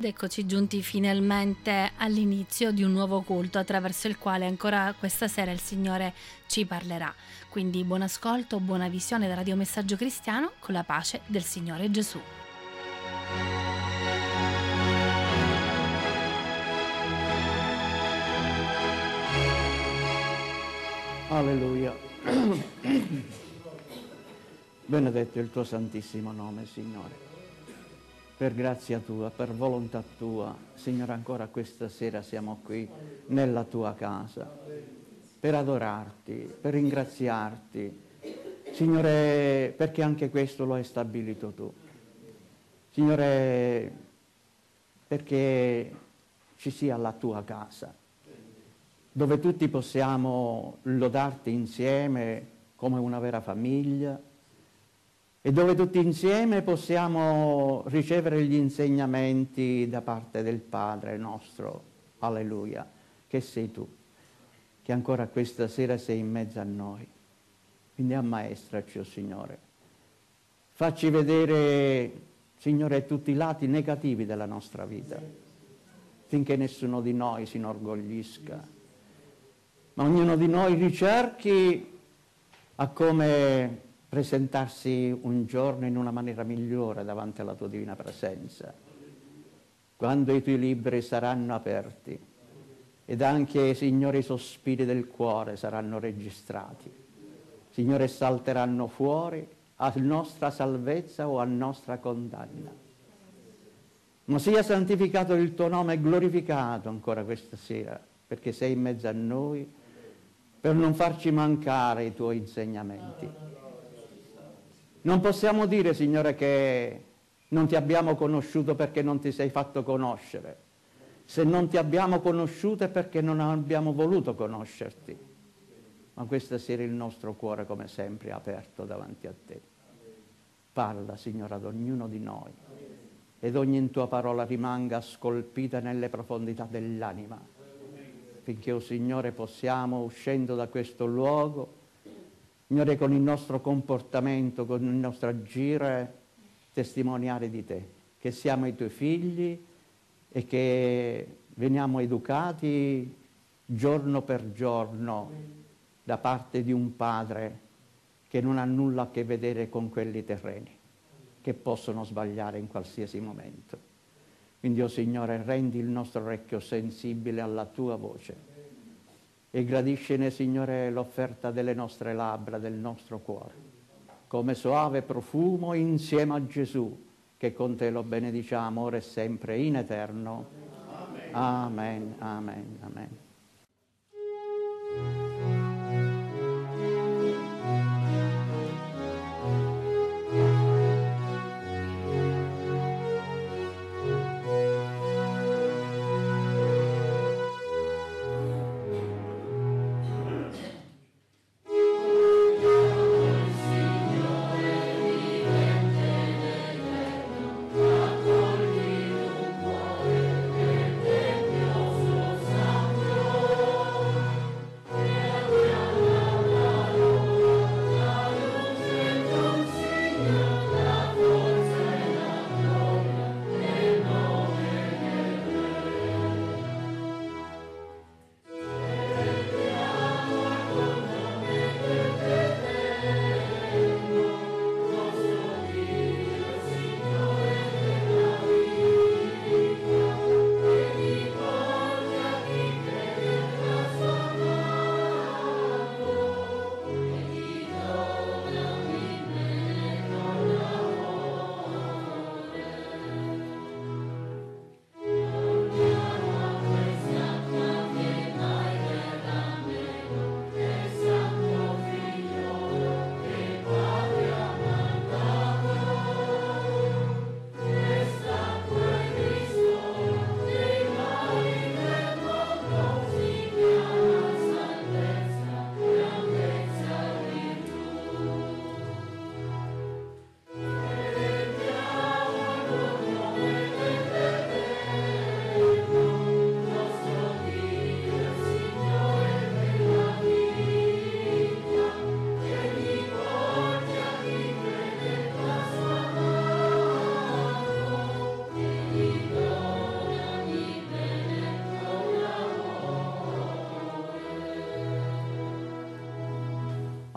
Ed eccoci giunti finalmente all'inizio di un nuovo culto attraverso il quale ancora questa sera il Signore ci parlerà. Quindi buon ascolto, buona visione da Radio Messaggio Cristiano con la pace del Signore Gesù. Alleluia. Benedetto il tuo santissimo nome, Signore. Per grazia Tua, per volontà Tua, Signore, ancora questa sera siamo qui nella Tua casa per adorarti, per ringraziarti, Signore, perché anche questo lo hai stabilito Tu. Signore, perché ci sia la Tua casa, dove tutti possiamo lodarti insieme come una vera famiglia, e dove tutti insieme possiamo ricevere gli insegnamenti da parte del Padre nostro, alleluia, che sei tu, che ancora questa sera sei in mezzo a noi. Quindi ammaestraci, oh Signore. Facci vedere, Signore, tutti i lati negativi della nostra vita, finché nessuno di noi si inorgoglisca, ma ognuno di noi ricerchi a come presentarsi un giorno in una maniera migliore davanti alla tua divina presenza, quando i tuoi libri saranno aperti ed anche, Signore, i sospiri del cuore saranno registrati. Signore, salteranno fuori a nostra salvezza o a nostra condanna. Ma sia santificato il tuo nome e glorificato ancora questa sera, perché sei in mezzo a noi, per non farci mancare i tuoi insegnamenti. Non possiamo dire, Signore, che non ti abbiamo conosciuto perché non ti sei fatto conoscere. Se non ti abbiamo conosciuto è perché non abbiamo voluto conoscerti. Ma questa sera il nostro cuore, come sempre, è aperto davanti a te. Parla, Signore, ad ognuno di noi. Ed ogni tua parola rimanga scolpita nelle profondità dell'anima. Finché, oh Signore, possiamo, uscendo da questo luogo, Signore, con il nostro comportamento, con il nostro agire, testimoniare di te, che siamo i tuoi figli e che veniamo educati giorno per giorno da parte di un padre che non ha nulla a che vedere con quelli terreni, che possono sbagliare in qualsiasi momento. Quindi, oh Signore, rendi il nostro orecchio sensibile alla tua voce. E gradiscene, Signore, l'offerta delle nostre labbra, del nostro cuore, come soave profumo insieme a Gesù, che con te lo benediciamo ora e sempre in eterno. Amen, amen, amen, amen.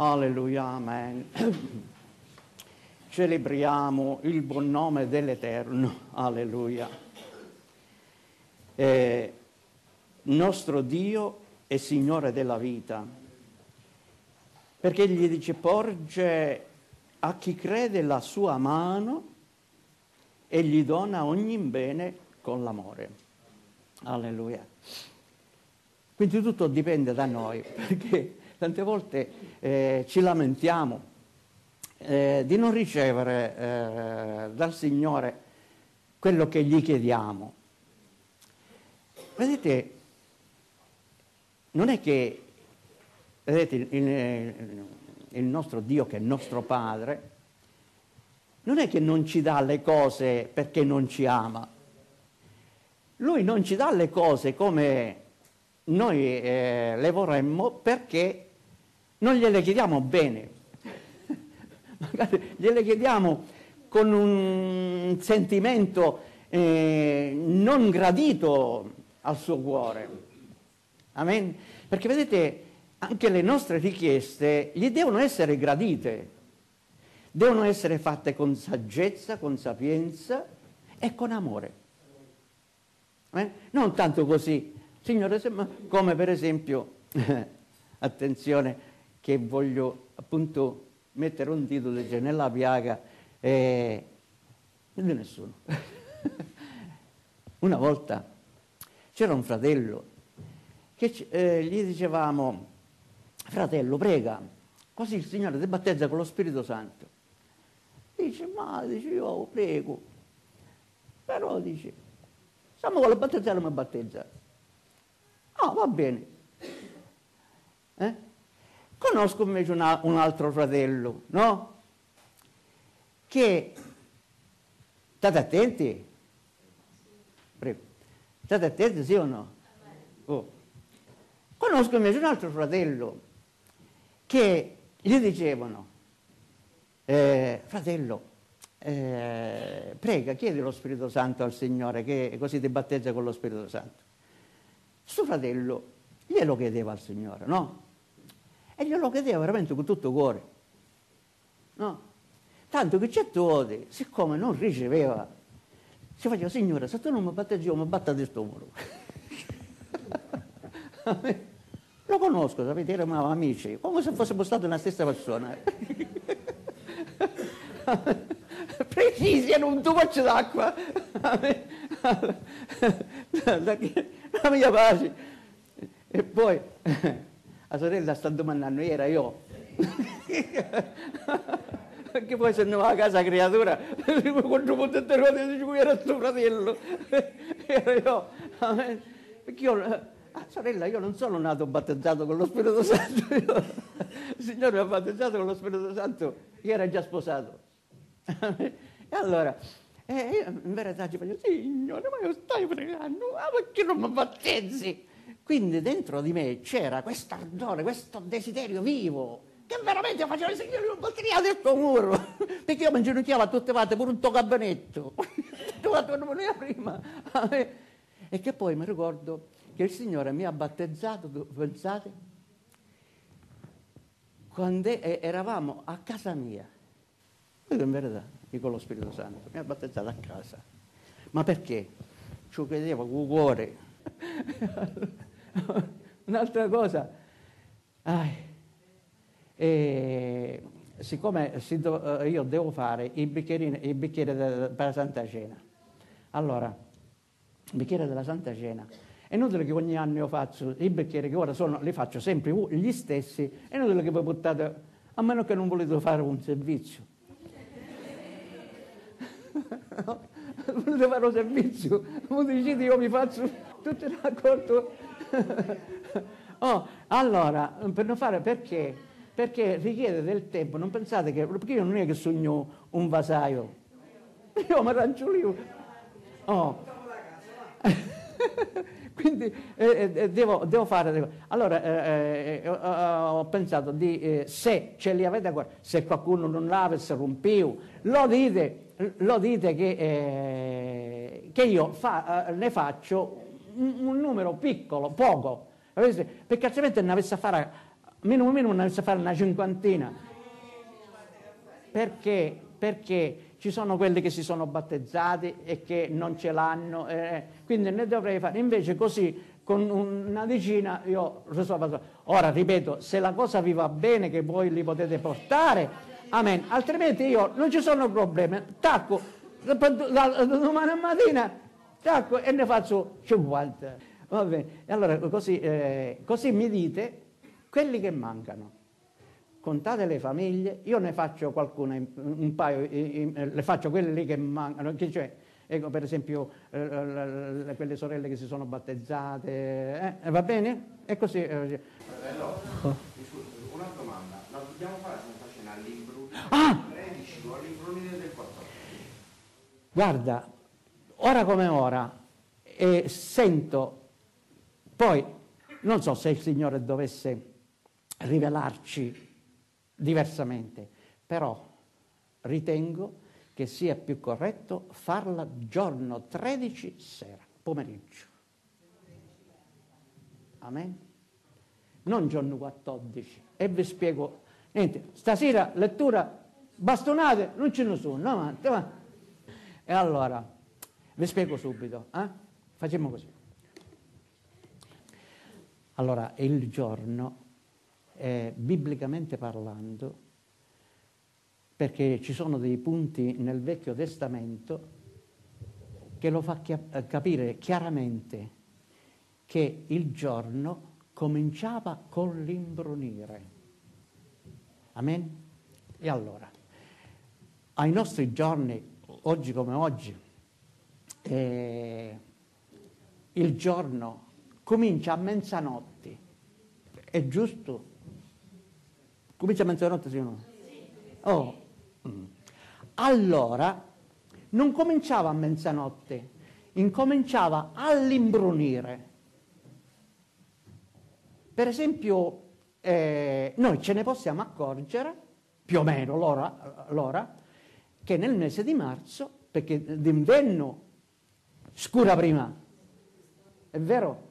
Alleluia, amen. Celebriamo il buon nome dell'Eterno, alleluia. Nostro Dio è Signore della vita, perché gli dice: porge a chi crede la sua mano e gli dona ogni bene con l'amore. Alleluia. Quindi tutto dipende da noi, perché tante volte ci lamentiamo di non ricevere dal Signore quello che gli chiediamo. Vedete, non è che, vedete, il nostro Dio, che è il nostro Padre, non è che non ci dà le cose perché non ci ama. Lui non ci dà le cose come noi le vorremmo, perché non gliele chiediamo bene. Magari gliele chiediamo con un sentimento non gradito al suo cuore. Amen? Perché vedete, anche le nostre richieste gli devono essere gradite, devono essere fatte con saggezza, con sapienza e con amore. Non tanto così, Signore, come per esempio, attenzione, che voglio appunto mettere un titolo nella piaga di nessuno. Una volta c'era un fratello che gli dicevamo: fratello, prega, così il Signore ti battezza con lo Spirito Santo. Dice: ma, dice, io prego, però, dice, stiamo con la battezzata, non mi battezza. Ah, va bene. Conosco invece un altro fratello, no? Che, state attenti, prego, state attenti, sì o no? Oh. Conosco invece un altro fratello che gli dicevano: fratello, prega, chiedi lo Spirito Santo al Signore, che così ti battezza con lo Spirito Santo. Suo fratello glielo chiedeva al Signore, no? E glielo chiedeva veramente con tutto cuore, no? Tanto che certe volte, siccome non riceveva, si faceva: Signore, se tu non mi battezzi, io mi batto di stomaco. Lo conosco, sapete, eravamo amici, come se fossimo stati una stessa persona. Precisi, in un goccio d'acqua. La mia pace. E poi la sorella sta domandando: era io? Perché poi se andava a casa creatura, quando potete trovare, dice: qui era il tuo fratello, era io. Amen. Perché io... Ah, sorella, io non sono nato battezzato con lo Spirito Santo, il Signore mi ha battezzato con lo Spirito Santo, io era già sposato. E allora, io in verità ci faccio: Signore, ma io stai pregando, ma perché non mi battezzi? Quindi dentro di me c'era questo ardore, questo desiderio vivo, che veramente faceva: Signore, non batteria questo muro, perché io mi inginocchiavo a tutte parti, pure un tuo cabanetto, prima. E che poi mi ricordo che il Signore mi ha battezzato, pensate, quando eravamo a casa mia. Io in verità dico: lo Spirito Santo mi ha battezzato a casa. Ma perché? Ci credevo con cuore. Un'altra cosa, siccome io devo fare il bicchiere per la Santa Cena, allora, il bicchiere della Santa Cena, è inutile che ogni anno io faccio i bicchieri, che ora sono, li faccio sempre gli stessi, è inutile che voi buttate, a meno che non volete fare un servizio. No, volete fare un servizio, non dicete: io mi faccio tutto il raccolto. Oh, allora, per non fare, perché? Perché richiede del tempo, non pensate che, perché io non è che sogno un vasaio, io mi arrangio lì. Oh. Quindi devo fare. Allora ho pensato di se ce li avete ancora, se qualcuno non l'aveva, se rompiu, lo dite che io ne faccio un numero piccolo, poco, perché altrimenti ne avessi a fare meno o meno una, si fa una cinquantina. Perché? Perché ci sono quelli che si sono battezzati e che non ce l'hanno, quindi ne dovrei fare, invece così con una decina io risolvo. Ora ripeto, se la cosa vi va bene che voi li potete portare, amen, altrimenti io non ci sono problemi, tacco, domani mattina tacco e ne faccio 50, va bene, e allora così, così mi dite quelli che mancano. Contate le famiglie, io ne faccio qualcuna, un paio, le faccio quelle lì che mancano, che cioè, ecco, per esempio quelle sorelle che si sono battezzate, va bene? E così. Fratello, scusi, una domanda, la dobbiamo fare senza cena al libro? Ah! 13 o al libro del 14? Guarda, ora come ora, sento, poi, non so se il Signore dovesse rivelarci diversamente, però ritengo che sia più corretto farla giorno 13 sera, pomeriggio. Amen? Non giorno 14. E vi spiego, niente, stasera lettura, bastonate, non ce ne sono, avanti, avanti. E allora, vi spiego subito, eh? Facciamo così. Allora, il giorno... biblicamente parlando, perché ci sono dei punti nel Vecchio Testamento che lo fa capire chiaramente che il giorno cominciava con l'imbrunire. Amen? E allora, ai nostri giorni, oggi come oggi, il giorno comincia a mezzanotte, è giusto? Comincia a mezzanotte, sì o no? Oh. Allora, non cominciava a mezzanotte, incominciava all'imbrunire. Per esempio, noi ce ne possiamo accorgere, più o meno l'ora, che nel mese di marzo, perché d'inverno scura prima, è vero?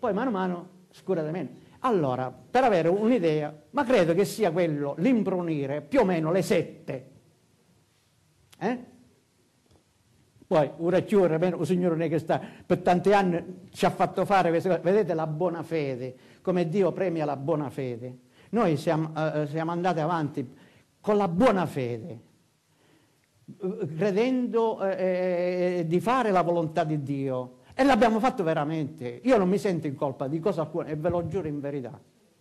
Poi mano a mano scura di meno. Allora, per avere un'idea, ma credo che sia quello, l'imbrunire, più o meno le 7. Poi, ora ci vuole, il Signore non è che sta, per tanti anni ci ha fatto fare queste cose. Vedete la buona fede, come Dio premia la buona fede. Noi siamo andati avanti con la buona fede, credendo di fare la volontà di Dio. E l'abbiamo fatto veramente, io non mi sento in colpa di cosa alcuna, e ve lo giuro in verità,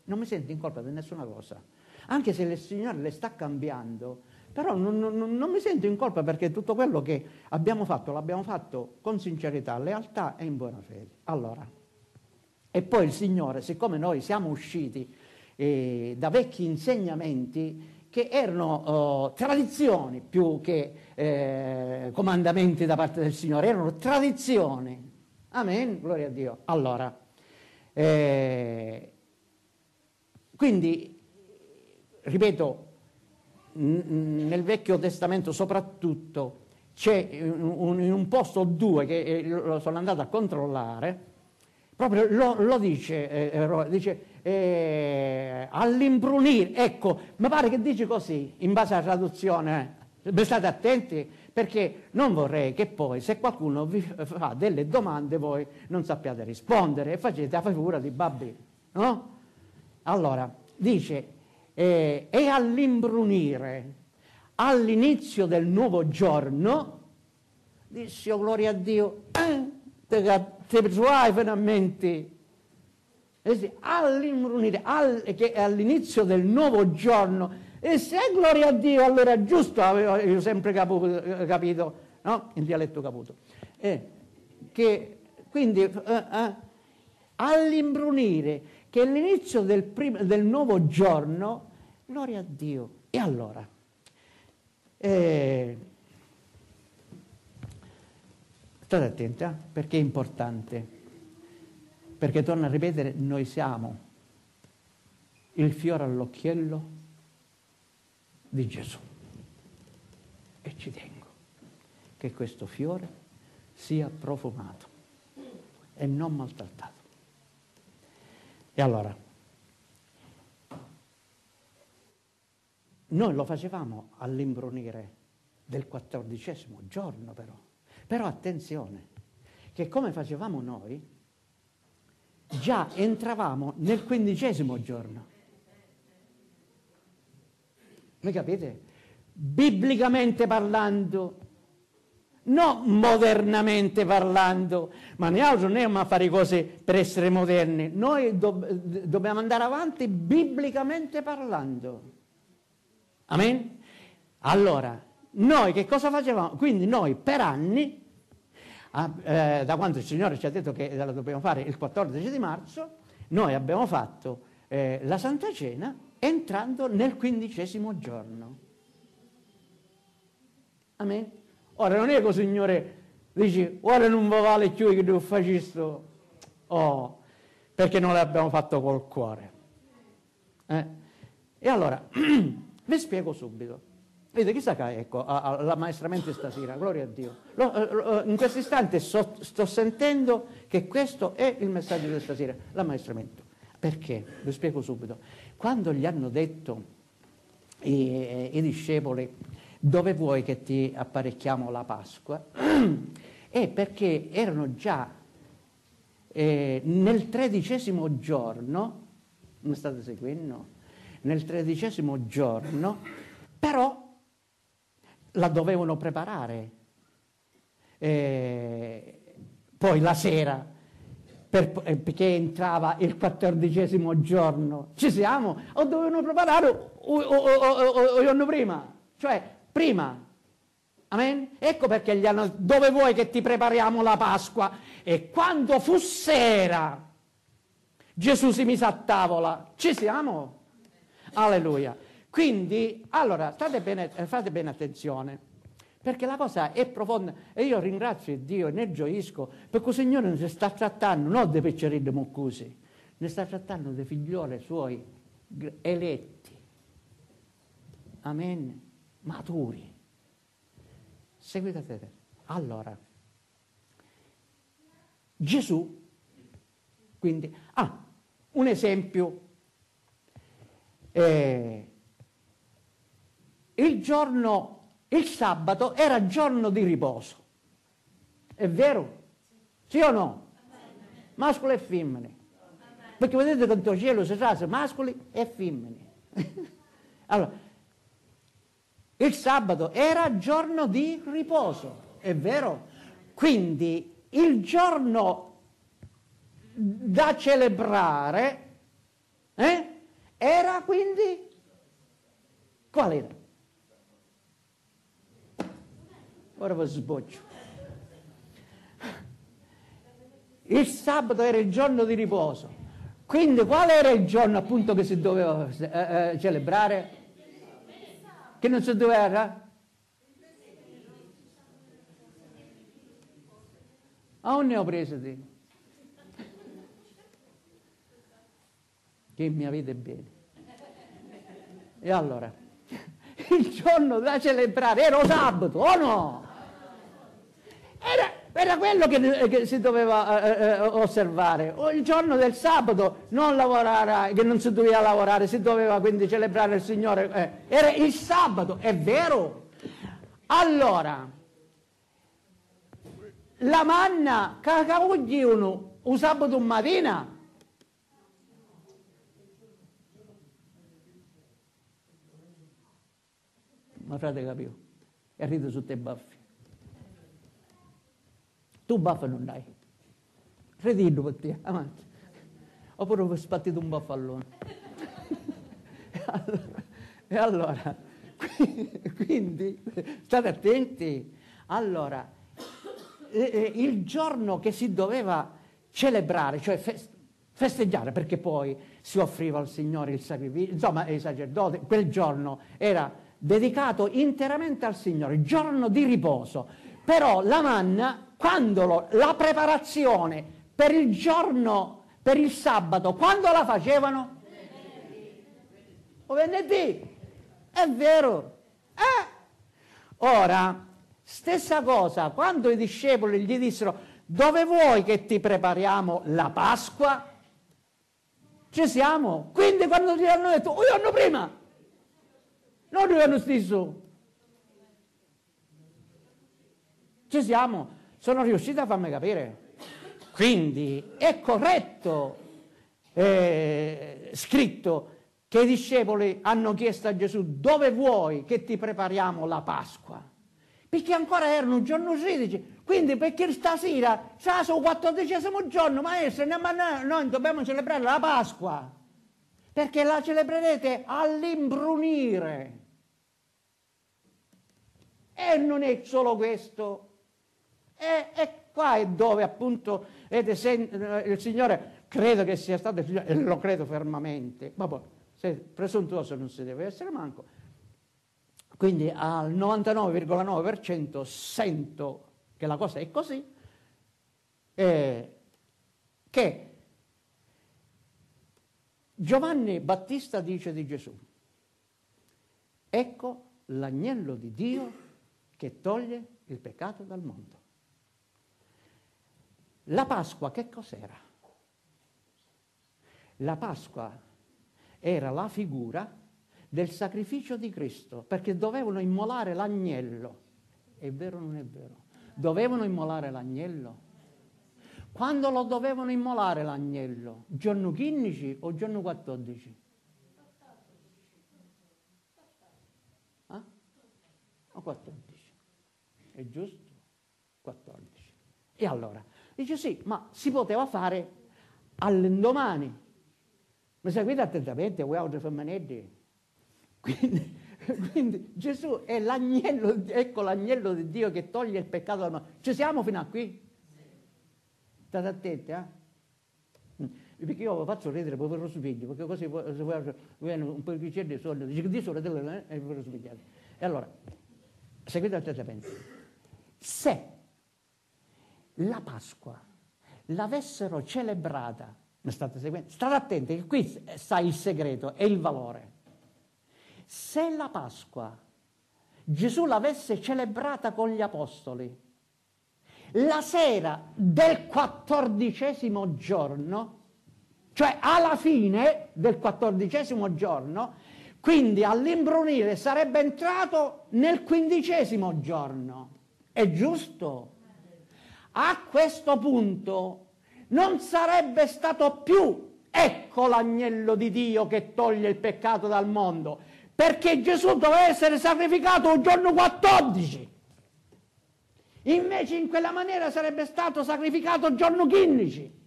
non mi sento in colpa di nessuna cosa, anche se il Signore le sta cambiando, però non mi sento in colpa perché tutto quello che abbiamo fatto, l'abbiamo fatto con sincerità, lealtà e in buona fede. Allora, e poi il Signore, siccome noi siamo usciti da vecchi insegnamenti che erano tradizioni più che comandamenti da parte del Signore, erano tradizioni. Amen, gloria a Dio. Allora, quindi, ripeto, nel Vecchio Testamento soprattutto c'è in un posto o due che sono andato a controllare, proprio lo dice, dice all'imbrunire, ecco, mi pare che dice così, in base alla traduzione, state attenti, perché non vorrei che poi, se qualcuno vi fa delle domande, voi non sappiate rispondere e facete la figura di babbi, no? Allora, dice, e all'imbrunire, all'inizio del nuovo giorno, disse, oh, gloria a Dio, te trovai finalmente, all'imbrunire, che è all'inizio del nuovo giorno. E se è gloria a Dio, allora giusto, avevo sempre capito, no? Il dialetto caputo. Che, quindi, all'imbrunire, che è l'inizio del nuovo giorno, gloria a Dio. E allora, state attenti, perché è importante. Perché, torno a ripetere, noi siamo il fiore all'occhiello di Gesù, e ci tengo che questo fiore sia profumato e non maltrattato. E allora, Noi lo facevamo all'imbronire del 14° giorno però. Però attenzione, che come facevamo noi, già entravamo nel 15° giorno. Mi capite? Biblicamente parlando, non modernamente parlando, ma noi non andiamo a fare cose per essere moderni, noi dobbiamo andare avanti biblicamente parlando. Amen? Allora, noi che cosa facevamo? Quindi noi per anni, da quando il Signore ci ha detto che la dobbiamo fare il 14 marzo, noi abbiamo fatto la Santa Cena entrando nel 15° giorno. Amen? Ora non è che il Signore dice, ora non va vale più che devo fare questo, oh, perché non l'abbiamo fatto col cuore. E allora, vi spiego subito. Vedete, chissà che ecco, all'ammaestramento stasera, gloria a Dio. In questo istante sto sentendo che questo è il messaggio di stasera, l'ammaestramento. Perché? Vi spiego subito. Quando gli hanno detto i discepoli, dove vuoi che ti apparecchiamo la Pasqua? È perché erano già nel 13° giorno, mi state seguendo? Nel 13° giorno, però la dovevano preparare poi la sera, perché entrava il 14° giorno. Ci siamo? O dovevano preparare o giorno prima? Cioè, prima, amen? Ecco perché gli hanno detto, dove vuoi che ti prepariamo la Pasqua? E quando fu sera, Gesù si mise a tavola. Ci siamo? Alleluia. Quindi, allora, fate bene attenzione, perché la cosa è profonda. E io ringrazio Dio e ne gioisco, perché il Signore non si sta trattando, non dei peccerini muccusi, ne sta trattando dei figlioli suoi eletti. Amen? Maturi. Seguitate. Allora, Gesù, quindi, un esempio. Il sabato era giorno di riposo. È vero? Sì o no? Mascoli e femmine. Perché vedete quanto cielo si trase, mascoli e femmine. Allora, il sabato era giorno di riposo, è vero? Quindi il giorno da celebrare era quindi, qual era? Ora vi sboccio. Il sabato era il giorno di riposo, quindi qual era il giorno appunto che si doveva celebrare? Che non si doveva? Un neopresidi. Che mi avete bene. E allora, il giorno da celebrare era sabato, o no? Era quello che si doveva osservare. Il giorno del sabato non lavorare, che non si doveva lavorare, si doveva quindi celebrare il Signore. Era il sabato, è vero? Allora, la manna cacaugliano un sabato mattina. Ma frate capito? E ride sotto i baffi. Tu baffo non dai, ridillo per te, avanti. Oppure ho spattito un baffallone. E allora, quindi, state attenti. Allora, il giorno che si doveva celebrare, cioè festeggiare, perché poi si offriva al Signore il sacrificio, insomma, ai sacerdoti, quel giorno era dedicato interamente al Signore, giorno di riposo. Però la manna, quando la preparazione per il giorno, per il sabato, quando la facevano? O venerdì. È vero. Ora, stessa cosa, quando i discepoli gli dissero dove vuoi che ti prepariamo la Pasqua? Ci siamo. Quindi quando gli hanno detto un giorno prima. Noi è lo stesso. Ci siamo, sono riuscito a farmi capire. Quindi è corretto scritto che i discepoli hanno chiesto a Gesù: dove vuoi che ti prepariamo la Pasqua? Perché ancora erano il giorno 16, quindi perché stasera sarà il 14° giorno, maestro, noi dobbiamo celebrare la Pasqua, perché la celebrerete all'imbrunire. E non è solo questo, e qua è dove appunto il Signore, credo che sia stato il Signore, e lo credo fermamente, ma poi se presuntuoso non si deve essere manco, quindi al 99,9% sento che la cosa è così, che Giovanni Battista dice di Gesù: ecco l'agnello di Dio che toglie il peccato dal mondo. La Pasqua che cos'era? La Pasqua era la figura del sacrificio di Cristo, perché dovevano immolare l'agnello. È vero o non è vero? Dovevano immolare l'agnello. Quando lo dovevano immolare l'agnello? Giorno 15 o giorno 14? O 14, è giusto? 14. E allora, dice sì, ma si poteva fare all'indomani. Mi seguite attentamente, voi altri femminetti. Quindi Gesù è l'agnello, ecco l'agnello di Dio che toglie il peccato dal mondo. Ci siamo fino a qui? State attenti, Perché io faccio ridere povero sfiglio, perché così voi hanno un po' di piacere di soldi, dice che di soldi è povero sfigliato. E allora... seguite attentamente. Se la Pasqua l'avessero celebrata, mi state seguendo? State attenti, che qui sta il segreto e il valore. Se la Pasqua Gesù l'avesse celebrata con gli apostoli, la sera del 14° giorno, cioè alla fine del 14° giorno, quindi all'imbrunire sarebbe entrato nel 15° giorno. È giusto? A questo punto non sarebbe stato più ecco l'agnello di Dio che toglie il peccato dal mondo, perché Gesù doveva essere sacrificato il giorno 14. Invece in quella maniera sarebbe stato sacrificato il giorno 15.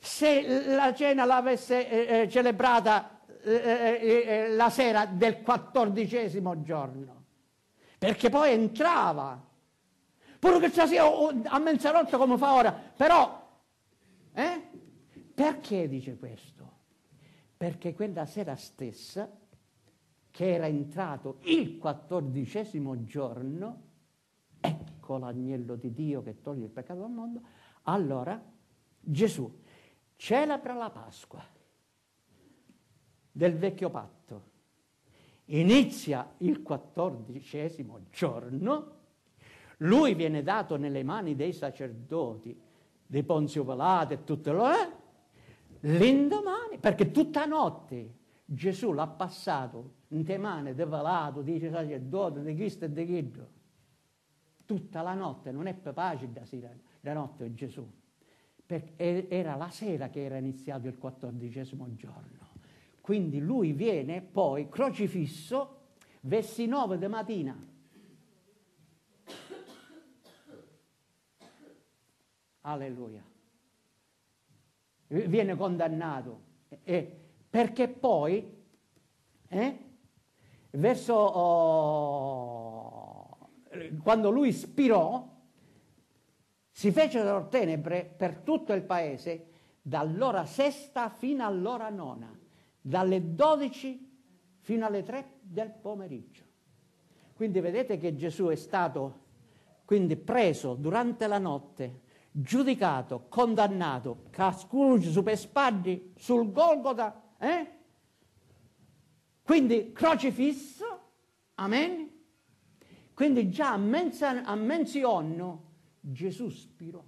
Se la cena l'avesse celebrata la sera del 14° giorno, perché poi entrava pure che stasera a mezzanotte come fa ora, però perché dice questo? Perché quella sera stessa che era entrato il 14° giorno, ecco l'agnello di Dio che toglie il peccato dal mondo, allora Gesù celebra la Pasqua del vecchio patto, inizia il 14° giorno, lui viene dato nelle mani dei sacerdoti, dei Ponzio Pilato e tutto l'indomani, perché tutta notte Gesù l'ha passato in te mani di Pilato, di sacerdoti, di Cristo e di Chiddo, tutta la notte, non è pace da notte Gesù, perché era la sera che era iniziato il 14° giorno. Quindi lui viene poi crocifisso verso 9 di mattina. Alleluia. Viene condannato. Perché poi, verso quando lui spirò, si fecero tenebre per tutto il paese, dall'ora sesta fino all'ora nona. Dalle 12 fino alle 3 del pomeriggio. Quindi vedete che Gesù è stato quindi preso durante la notte, giudicato, condannato, cascucci su per spadi, sul Golgota, quindi crocifisso, amen? Quindi già a menzionno Gesù spirò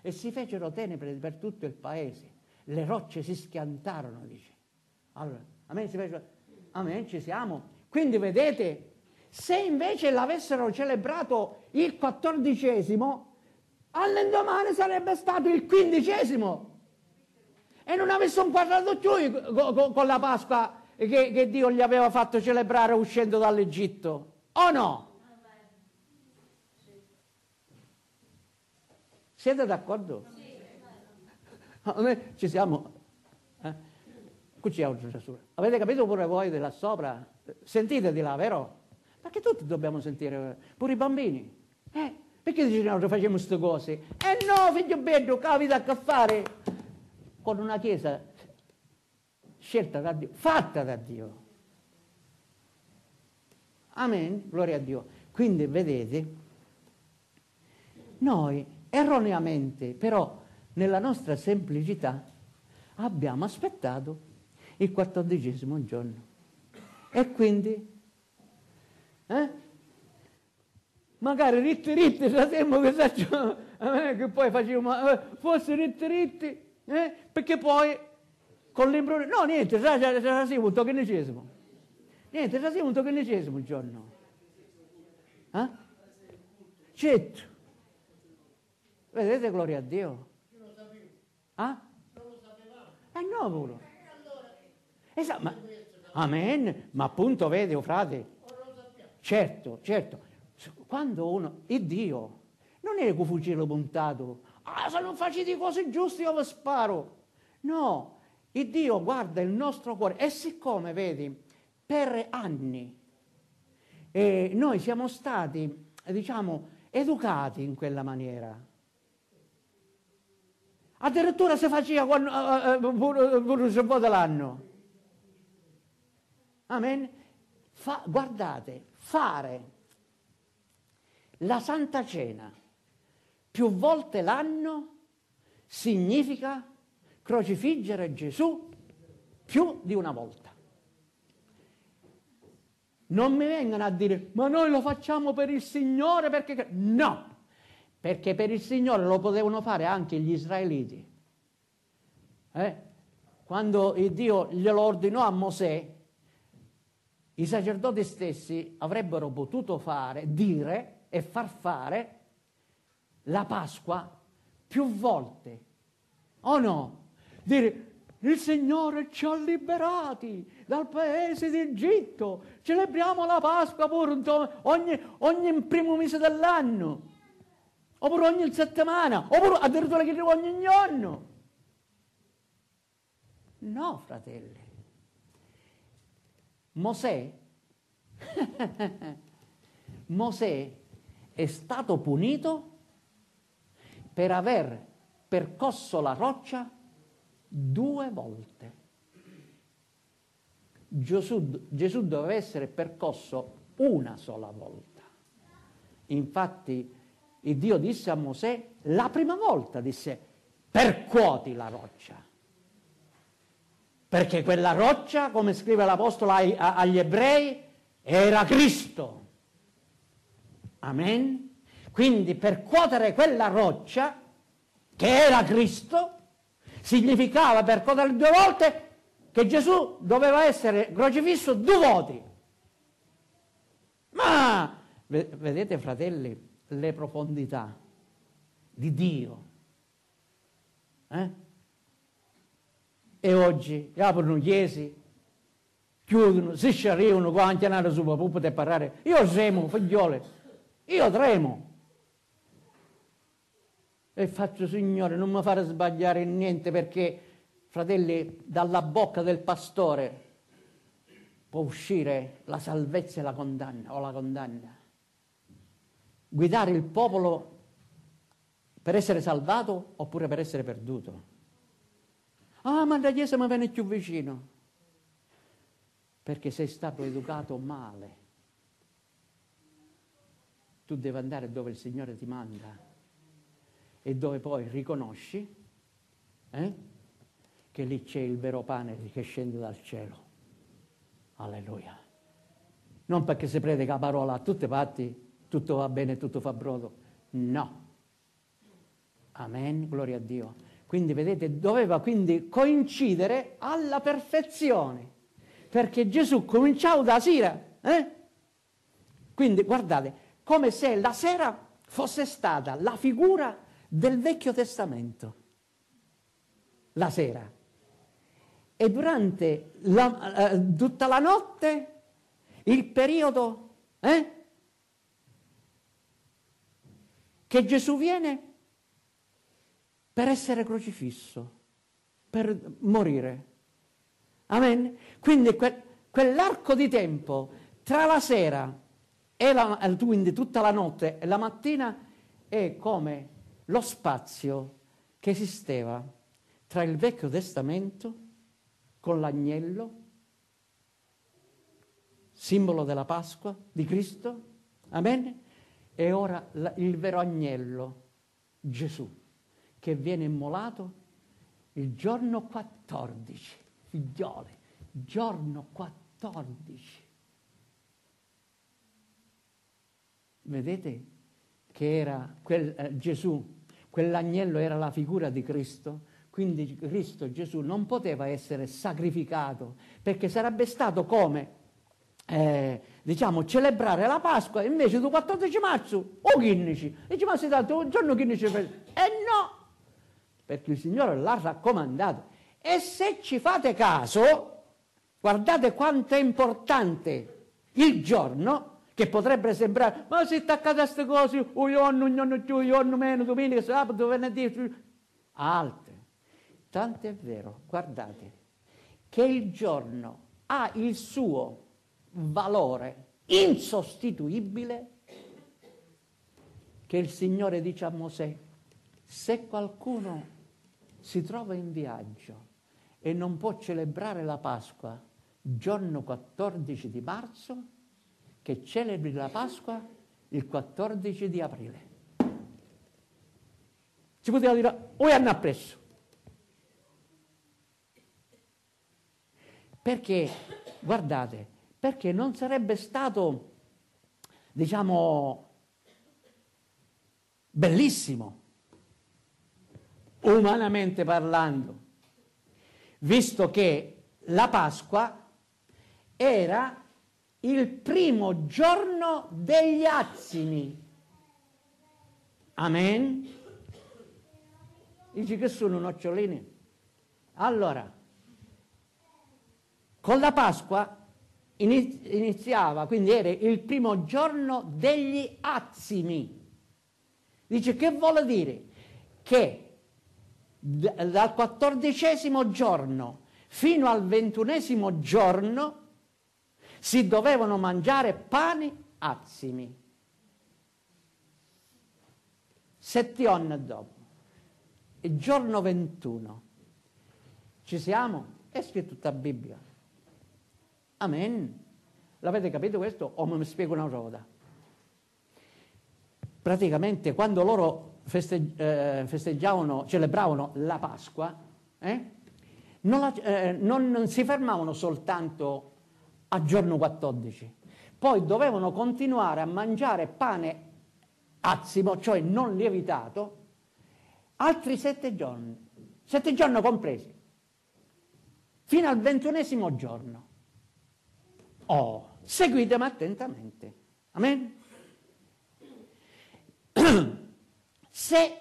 e si fecero tenebre per tutto il paese, le rocce si schiantarono, dice. Allora, amen, ci siamo. Quindi vedete, se invece l'avessero celebrato il 14°, all'indomani sarebbe stato il 15° e non avessero guardato più con la Pasqua che Dio gli aveva fatto celebrare uscendo dall'Egitto, o no? Siete d'accordo? Sì. Ci siamo. Qui c'è oggi Gesù. Avete capito pure voi di là sopra? Sentite di là, vero? Perché tutti dobbiamo sentire, pure i bambini. Perché diciamo che facciamo queste cose? No, figlio bello, capita a che fare con una chiesa scelta da Dio, fatta da Dio. Amen, gloria a Dio. Quindi vedete, noi erroneamente, però, nella nostra semplicità, abbiamo aspettato il 14° giorno. E quindi, magari ritti, sapemmo che facciamo, che poi facevamo, forse ritti, perché poi con l'improvviso, no, niente, sarà sì un tocchenicesimo. Niente, sarà sì un tocchenicesimo giorno. Certo. Vedete, gloria a Dio. Io lo sapevo. Ah? Non lo sapevamo. No, pure. Esatto, ma... Amen. Ma appunto, vedi, o frate. Certo, certo. Quando uno... Il Dio non è con fucile puntato. Se non facete cose giuste io vi sparo. No. Il Dio guarda il nostro cuore. E siccome, vedi, per anni noi siamo stati, diciamo, educati in quella maniera. Addirittura si faceva quando si vuole l'anno. Amen. Guardate, fare la Santa Cena più volte l'anno significa crocifiggere Gesù più di una volta. Non mi vengano a dire, ma noi lo facciamo per il Signore perché... No! Perché per il Signore lo potevano fare anche gli israeliti. Quando il Dio glielo ordinò a Mosè, i sacerdoti stessi avrebbero potuto fare, dire e far fare la Pasqua più volte. O no? Dire, il Signore ci ha liberati dal paese d'Egitto, celebriamo la Pasqua pure ogni primo mese dell'anno. Oppure ogni settimana, oppure addirittura che ogni giorno. No, fratelli. Mosè è stato punito per aver percosso la roccia 2 volte. Gesù doveva essere percosso una sola volta. Infatti, e Dio disse a Mosè, la prima volta disse, percuoti la roccia. Perché quella roccia, come scrive l'Apostolo agli Ebrei, era Cristo. Amen? Quindi percuotere quella roccia, che era Cristo, significava percuotere 2 volte che Gesù doveva essere crocifisso 2 volte. Ma, vedete fratelli, le profondità di Dio. E oggi aprono chiesi, chiudono, si sciarrivano qua anche andare su per parlare. Io tremo, figliole, io tremo. E faccio, Signore, non mi fare sbagliare niente, perché, fratelli, dalla bocca del pastore può uscire la salvezza e la condanna, o la condanna. Guidare il popolo per essere salvato oppure per essere perduto. Ma la Chiesa mi viene più vicino. Perché sei stato educato male. Tu devi andare dove il Signore ti manda e dove poi riconosci che lì c'è il vero pane che scende dal cielo. Alleluia. Non perché si predica la parola a tutte parti, tutto va bene, tutto fa brodo. No. Amen, gloria a Dio. Quindi vedete, doveva quindi coincidere alla perfezione, perché Gesù cominciava da Sira Eh? Quindi guardate, come se la sera fosse stata la figura del Vecchio Testamento, la sera. E durante tutta la notte, il periodo che Gesù viene per essere crocifisso, per morire. Amen? Quindi quell'arco di tempo tra la sera e quindi tutta la notte e la mattina è come lo spazio che esisteva tra il Vecchio Testamento con l'agnello, simbolo della Pasqua di Cristo, amen? E ora il vero agnello, Gesù, che viene immolato il giorno 14, figliole, giorno 14. Vedete che era Gesù, quell'agnello era la figura di Cristo, quindi Cristo Gesù non poteva essere sacrificato, perché sarebbe stato come, celebrare la Pasqua, invece tu 14 marzo o 15, dici ma sei dato un giorno 15 e no, perché il Signore l'ha raccomandato. E se ci fate caso, guardate quanto è importante il giorno, che potrebbe sembrare, ma se attaccate a queste cose, un giorno, più, un giorno meno, domenica, sabato, venerdì, altre. Tanto è vero, guardate, che il giorno ha il suo valore insostituibile, che il Signore dice a Mosè, se qualcuno si trova in viaggio e non può celebrare la Pasqua giorno 14 di marzo, che celebri la Pasqua il 14 di aprile. Si poteva dire, o è andato appresso. Perché, guardate, perché non sarebbe stato, bellissimo, umanamente parlando, visto che la Pasqua era il primo giorno degli azzimi. Amen? Dici che sono nocciolini? Allora, con la Pasqua iniziava, quindi era il primo giorno degli azzimi. Dice che vuol dire? Che dal 14° giorno fino al 21° giorno si dovevano mangiare pani azzimi, 7 giorni dopo, il giorno 21. Ci siamo? È scritto tutta la Bibbia. Amen. L'avete capito questo? O mi spiego una cosa? Praticamente quando loro festeggiavano, celebravano la Pasqua, non si fermavano soltanto a giorno 14, poi dovevano continuare a mangiare pane azzimo, cioè non lievitato, altri 7 giorni, 7 giorni compresi, fino al 21° giorno. Oh, seguitemi attentamente, amen? Se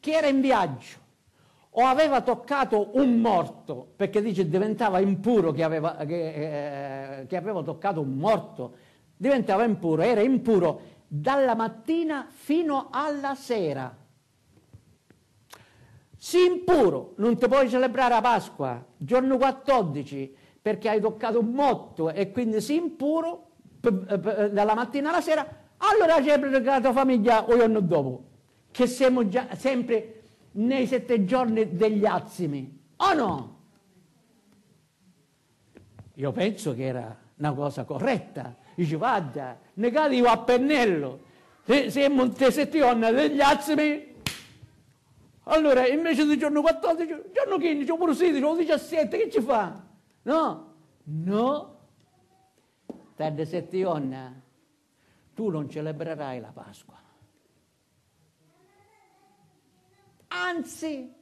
chi era in viaggio o aveva toccato un morto, perché dice diventava impuro che aveva toccato un morto, diventava impuro, era impuro dalla mattina fino alla sera. Sì, impuro, non ti puoi celebrare la Pasqua, giorno 14, perché hai toccato un morto e quindi sei impuro dalla mattina alla sera, allora celebri la tua famiglia o giorno dopo, che siamo già sempre nei 7 giorni degli azzimi, o no? Io penso che era una cosa corretta. Dice, guarda, negati io a pennello, siamo in 7 giorni degli azzimi, allora invece del giorno 14, giorno 15, oppure 16, o 17, che ci fa? No, no, tarde 7 giorni, tu non celebrerai la Pasqua. Anzi,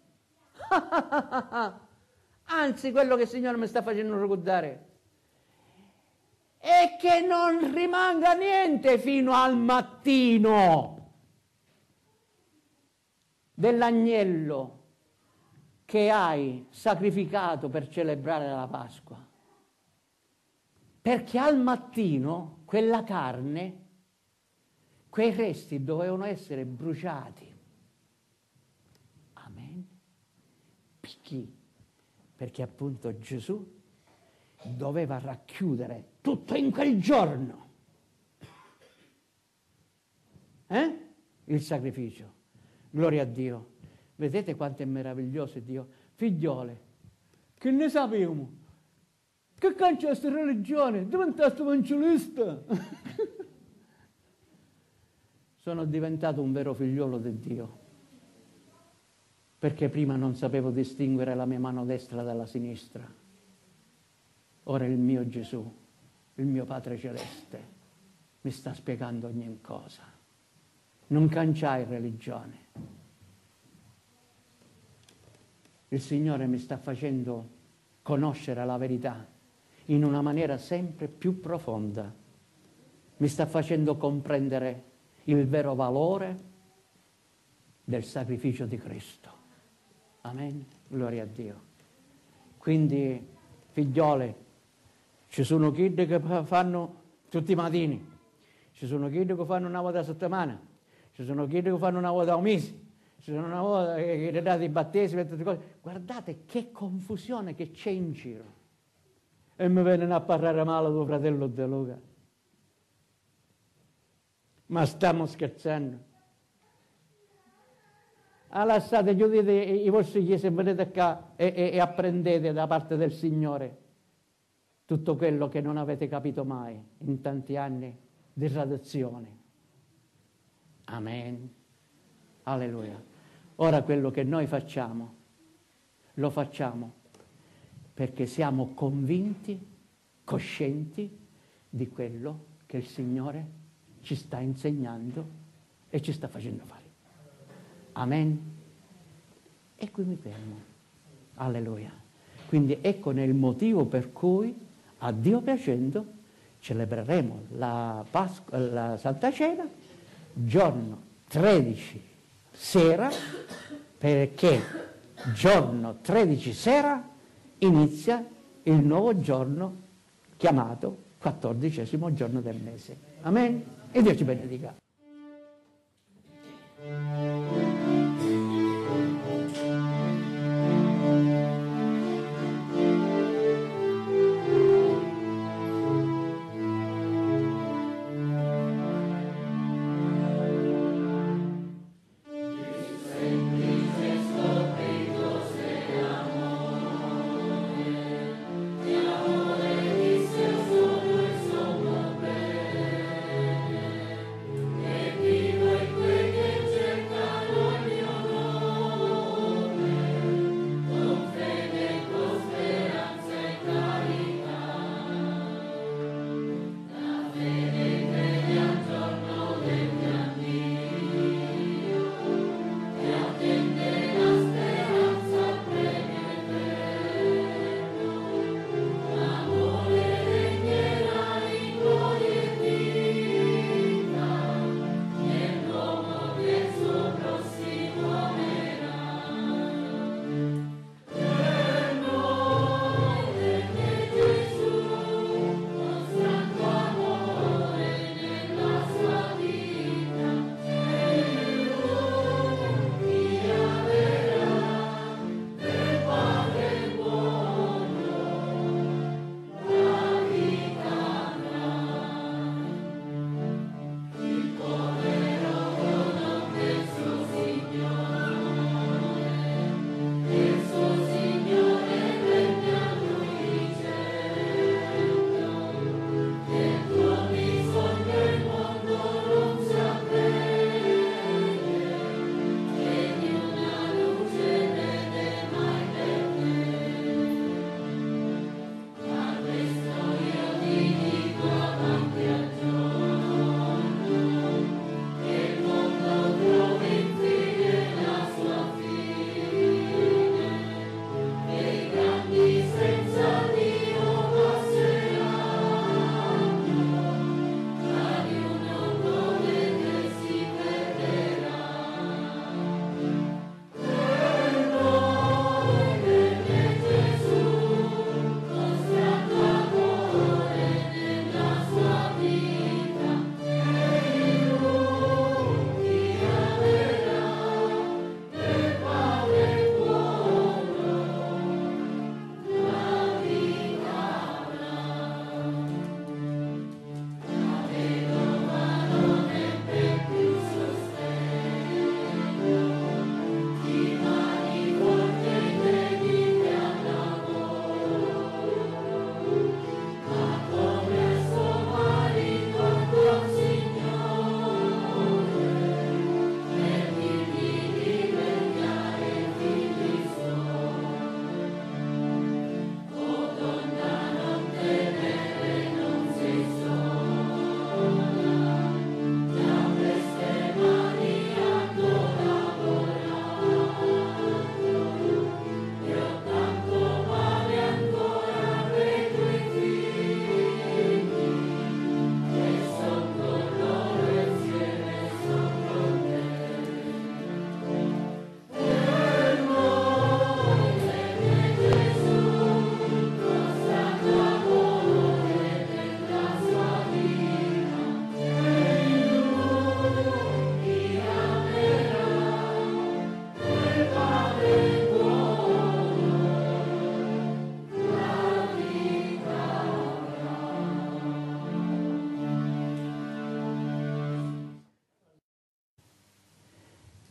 anzi, quello che il Signore mi sta facendo ricordare e che non rimanga niente fino al mattino dell'agnello che hai sacrificato per celebrare la Pasqua. Perché al mattino quella carne, quei resti dovevano essere bruciati. Amen. Perché? Perché appunto Gesù doveva racchiudere tutto in quel giorno. Il sacrificio. Gloria a Dio. Vedete quanto è meraviglioso Dio. Figliole, che ne sapevamo? Che caccia questa religione? Diventaste evangelista. Sono diventato un vero figliolo di Dio. Perché prima non sapevo distinguere la mia mano destra dalla sinistra. Ora il mio Gesù, il mio Padre Celeste, mi sta spiegando ogni cosa. Non canciai religione. Il Signore mi sta facendo conoscere la verità in una maniera sempre più profonda. Mi sta facendo comprendere il vero valore del sacrificio di Cristo. Amen. Gloria a Dio. Quindi, figliole, ci sono kid che fanno tutti i mattini, ci sono kid che fanno una volta a settimana, ci sono kid che fanno una volta a un mese, ci sono una volta che date i battesimi e tutte cose. Guardate che confusione che c'è in giro. E mi vengono a parlare male tuo fratello De Luca. Ma stiamo scherzando? Allora state, chiudete i vostri chiesi e venite qua e apprendete da parte del Signore tutto quello che non avete capito mai in tanti anni di radiazione. Amen. Alleluia. Ora quello che noi facciamo, lo facciamo perché siamo convinti, coscienti di quello che il Signore ci sta insegnando e ci sta facendo fare. Amen. E qui mi fermo. Alleluia. Quindi ecco il motivo per cui, a Dio piacendo, celebreremo la Santa Cena giorno 13 sera, perché giorno 13 sera inizia il nuovo giorno chiamato 14° giorno del mese. Amen. E Dio ci benedica.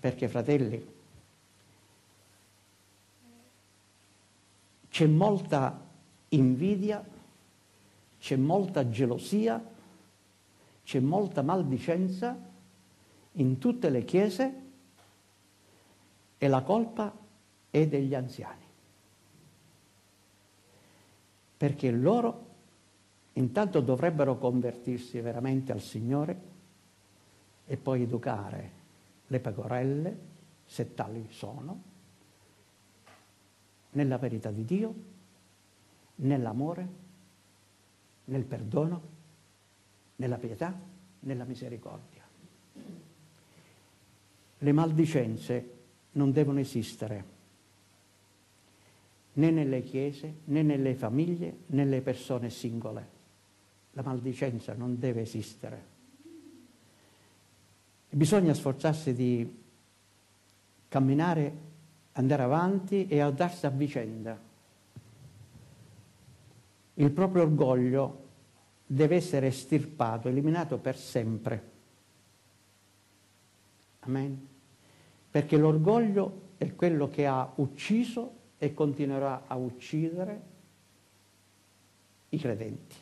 Perché, fratelli, c'è molta invidia, c'è molta gelosia, c'è molta maldicenza in tutte le chiese e la colpa è degli anziani. Perché loro intanto dovrebbero convertirsi veramente al Signore e poi educare le pecorelle, se tali sono, nella verità di Dio, nell'amore, nel perdono, nella pietà, nella misericordia. Le maldicenze non devono esistere né nelle chiese, né nelle famiglie, né nelle persone singole. La maldicenza non deve esistere. Bisogna sforzarsi di camminare, andare avanti e aiutarsi a vicenda. Il proprio orgoglio deve essere estirpato, eliminato per sempre. Amen. Perché l'orgoglio è quello che ha ucciso e continuerà a uccidere i credenti.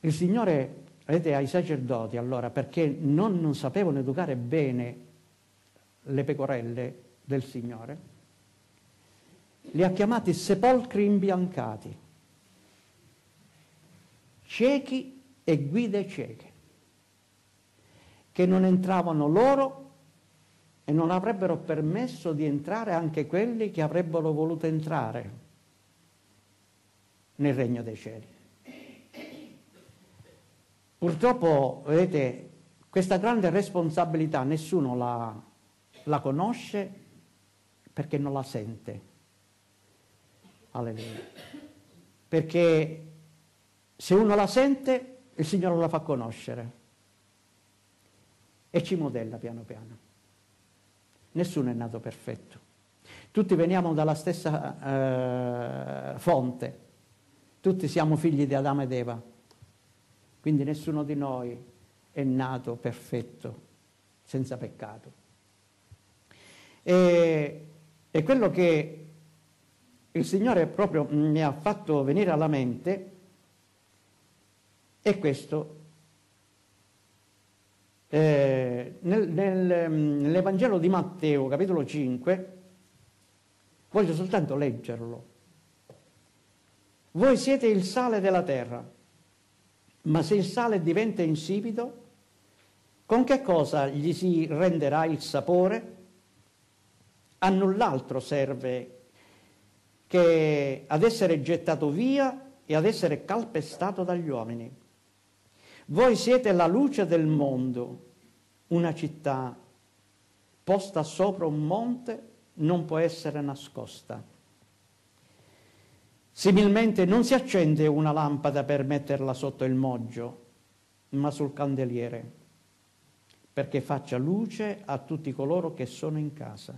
Il Signore... Vedete, ai sacerdoti, allora, perché non sapevano educare bene le pecorelle del Signore, li ha chiamati sepolcri imbiancati, ciechi e guide cieche, che non entravano loro e non avrebbero permesso di entrare anche quelli che avrebbero voluto entrare nel regno dei cieli. Purtroppo, vedete, questa grande responsabilità nessuno la conosce perché non la sente. Alleluia. Perché se uno la sente, il Signore la fa conoscere e ci modella piano piano. Nessuno è nato perfetto. Tutti veniamo dalla stessa fonte. Tutti siamo figli di Adamo ed Eva. Quindi nessuno di noi è nato perfetto, senza peccato. E quello che il Signore proprio mi ha fatto venire alla mente è questo. Nell'Evangelo di Matteo, capitolo 5, voglio soltanto leggerlo. Voi siete il sale della terra. Ma se il sale diventa insipido, con che cosa gli si renderà il sapore? A null'altro serve che ad essere gettato via e ad essere calpestato dagli uomini. Voi siete la luce del mondo. Una città posta sopra un monte non può essere nascosta. Similmente non si accende una lampada per metterla sotto il moggio, ma sul candeliere, perché faccia luce a tutti coloro che sono in casa.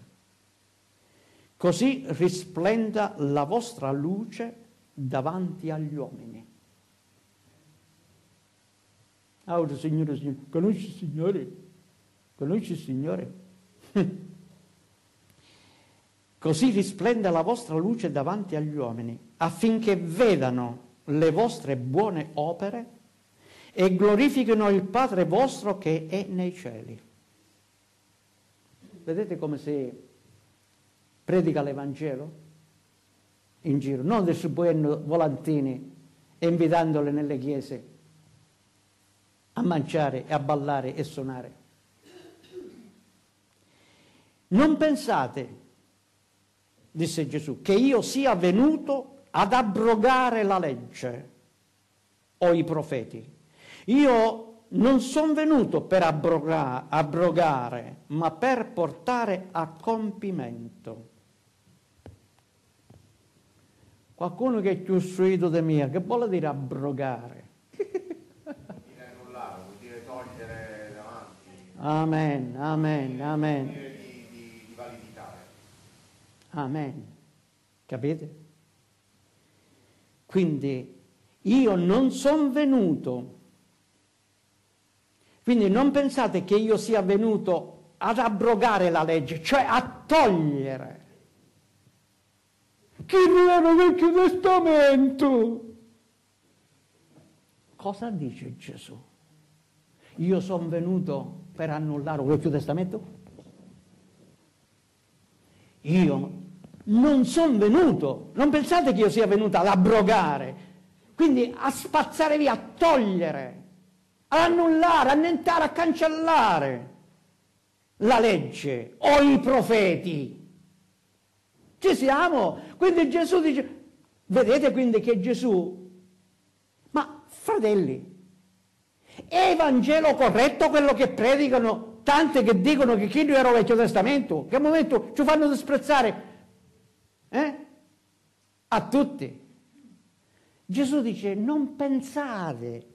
Così risplenda la vostra luce davanti agli uomini. Ora, Signore, conosci il Signore? Conosci il Signore? Così risplenda la vostra luce davanti agli uomini, affinché vedano le vostre buone opere e glorifichino il Padre vostro che è nei cieli. Vedete come si predica l'Evangelo? In giro, non distribuendo volantini e invitandole nelle chiese a mangiare, a ballare e suonare. Non pensate, disse Gesù, che io sia venuto ad abrogare la legge o i profeti. Io non sono venuto per abrogare, ma per portare a compimento. Qualcuno che è più istruito di me, che vuole dire abrogare? Dire annullare, vuol dire togliere davanti. Amen, amen, amen. Vuol dire di validità. Amen. Capite? Quindi io non sono venuto Quindi non pensate che io sia venuto ad abrogare la legge, cioè a togliere. Che non era Vecchio Testamento. Cosa dice Gesù? Io sono venuto per annullare il Vecchio Testamento? Io non sono venuto, non pensate che io sia venuto ad abrogare, quindi a spazzare via, a togliere, ad annullare, a annientare, a cancellare la legge o i profeti. Ci siamo? Quindi Gesù dice, vedete quindi che Gesù, ma fratelli, è il Vangelo corretto quello che predicano tanti che dicono che chi non era Vecchio Testamento, che al momento ci fanno disprezzare a tutti. Gesù dice non pensate,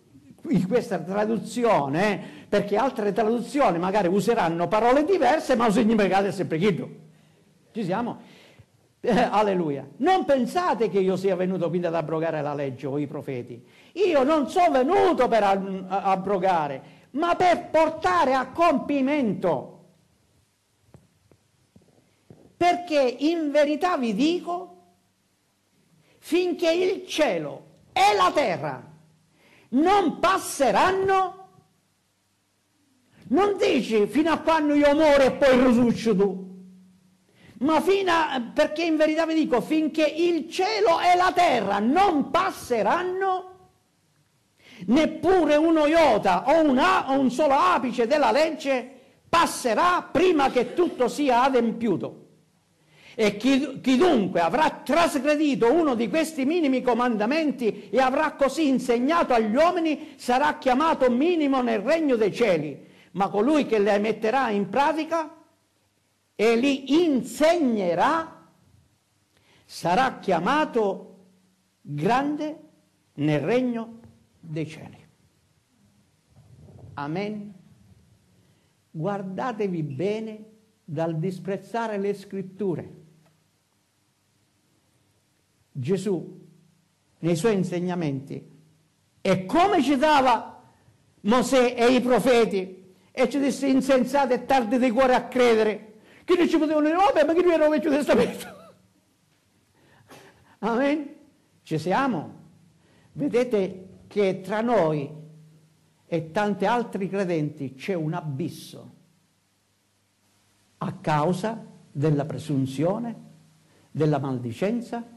in questa traduzione, perché altre traduzioni magari useranno parole diverse ma il significato è sempre quello. Ci siamo? Alleluia. Non pensate che io sia venuto quindi ad abrogare la legge o i profeti. Io non sono venuto per abrogare, ma per portare a compimento. Perché in verità vi dico, finché il cielo e la terra non passeranno, non dici fino a quando io muoro e poi risuccio tu, ma perché in verità vi dico, finché il cielo e la terra non passeranno, neppure un iota o un solo apice della legge passerà prima che tutto sia adempiuto. E chiunque avrà trasgredito uno di questi minimi comandamenti e avrà così insegnato agli uomini sarà chiamato minimo nel regno dei cieli, ma colui che le metterà in pratica e li insegnerà sarà chiamato grande nel regno dei cieli. Amen. Guardatevi bene dal disprezzare le scritture. Gesù nei suoi insegnamenti, e come citava Mosè e i profeti, e ci disse insensati e tardi di cuore a credere, che non ci potevano dire vabbè, ma che lui era un Vecchio Testamento. Amen. Ci siamo. Vedete che tra noi e tanti altri credenti c'è un abisso a causa della presunzione, della maldicenza,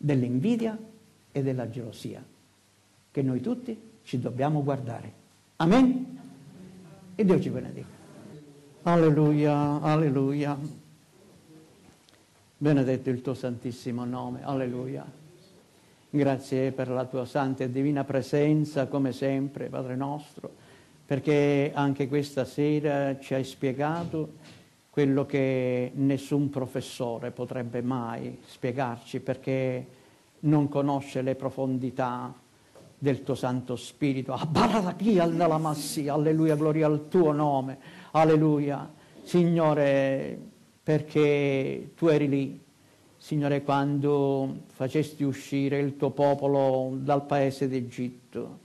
dell'invidia e della gelosia, che noi tutti ci dobbiamo guardare. Amen? E Dio ci benedica. Alleluia, alleluia. Benedetto il tuo santissimo nome, alleluia. Grazie per la tua santa e divina presenza, come sempre, Padre nostro, perché anche questa sera ci hai spiegato quello che nessun professore potrebbe mai spiegarci, perché non conosce le profondità del tuo Santo Spirito. Alleluia, gloria al tuo nome, alleluia. Signore, perché tu eri lì, Signore, quando facesti uscire il tuo popolo dal paese d'Egitto.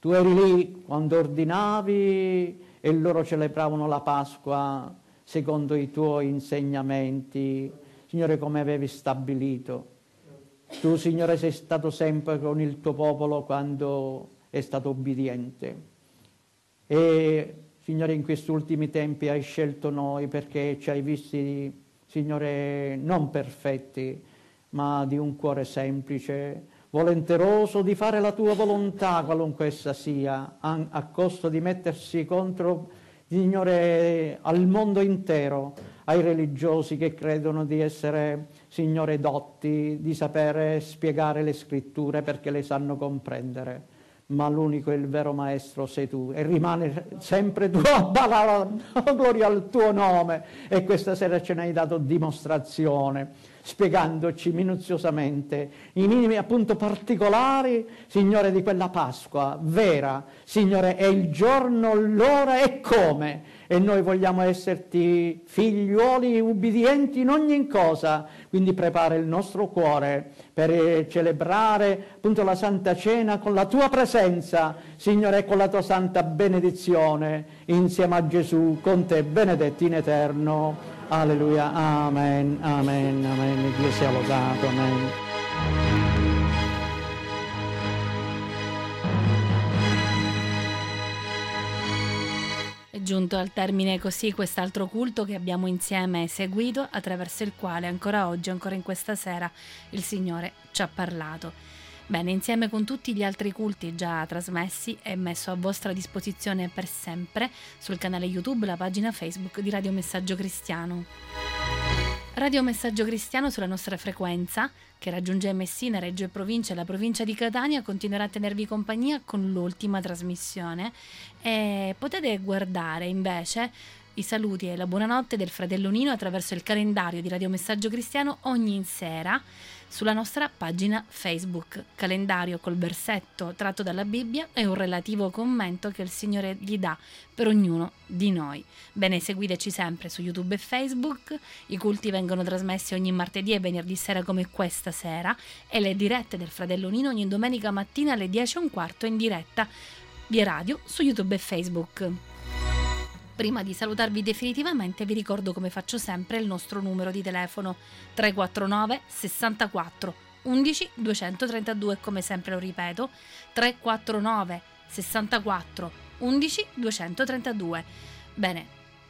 Tu eri lì quando ordinavi e loro celebravano la Pasqua secondo i tuoi insegnamenti, Signore, come avevi stabilito. Tu, Signore, sei stato sempre con il tuo popolo quando è stato obbediente. E, Signore, in questi ultimi tempi hai scelto noi perché ci hai visti, Signore, non perfetti, ma di un cuore semplice, volenteroso di fare la tua volontà, qualunque essa sia, a costo di mettersi contro, Signore, al mondo intero, ai religiosi che credono di essere, Signore, dotti, di sapere spiegare le scritture perché le sanno comprendere. Ma l'unico e il vero maestro sei tu, e rimane sempre tua gloria al tuo nome, e questa sera ce ne hai dato dimostrazione. spiegandoci minuziosamente i minimi appunto particolari, Signore, di quella Pasqua vera. Signore, è il giorno, l'ora e come, e noi vogliamo esserti figliuoli ubbidienti in ogni cosa, quindi prepara il nostro cuore per celebrare appunto la Santa Cena con la tua presenza, Signore, e con la tua santa benedizione, insieme a Gesù, con te benedetti in eterno. Alleluia, amen, amen, amen, Dio sia lodato, amen. È giunto al termine così quest'altro culto che abbiamo insieme seguito, attraverso il quale ancora oggi, ancora in questa sera, il Signore ci ha parlato. Bene, insieme con tutti gli altri culti già trasmessi e messo a vostra disposizione per sempre sul canale YouTube, la pagina Facebook di Radio Messaggio Cristiano. Radio Messaggio Cristiano sulla nostra frequenza, che raggiunge Messina, Reggio e Provincia e la provincia di Catania, continuerà a tenervi compagnia con l'ultima trasmissione. E potete guardare invece i saluti e la buonanotte del fratello Nino attraverso il calendario di Radio Messaggio Cristiano ogni sera sulla nostra pagina Facebook, calendario col versetto tratto dalla Bibbia e un relativo commento che il Signore gli dà per ognuno di noi. Bene, seguiteci sempre su YouTube e Facebook, i culti vengono trasmessi ogni martedì e venerdì sera come questa sera, e le dirette del fratello Nino ogni domenica mattina alle 10:15 in diretta via radio su YouTube e Facebook. Prima di salutarvi definitivamente vi ricordo, come faccio sempre, il nostro numero di telefono 349 64 11 232, come sempre lo ripeto, 349 64 11 232. Bene,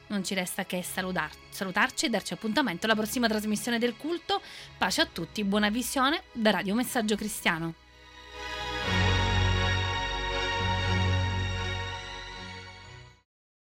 non ci resta che salutarci e darci appuntamento alla prossima trasmissione del culto. Pace a tutti, buona visione da Radio Messaggio Cristiano.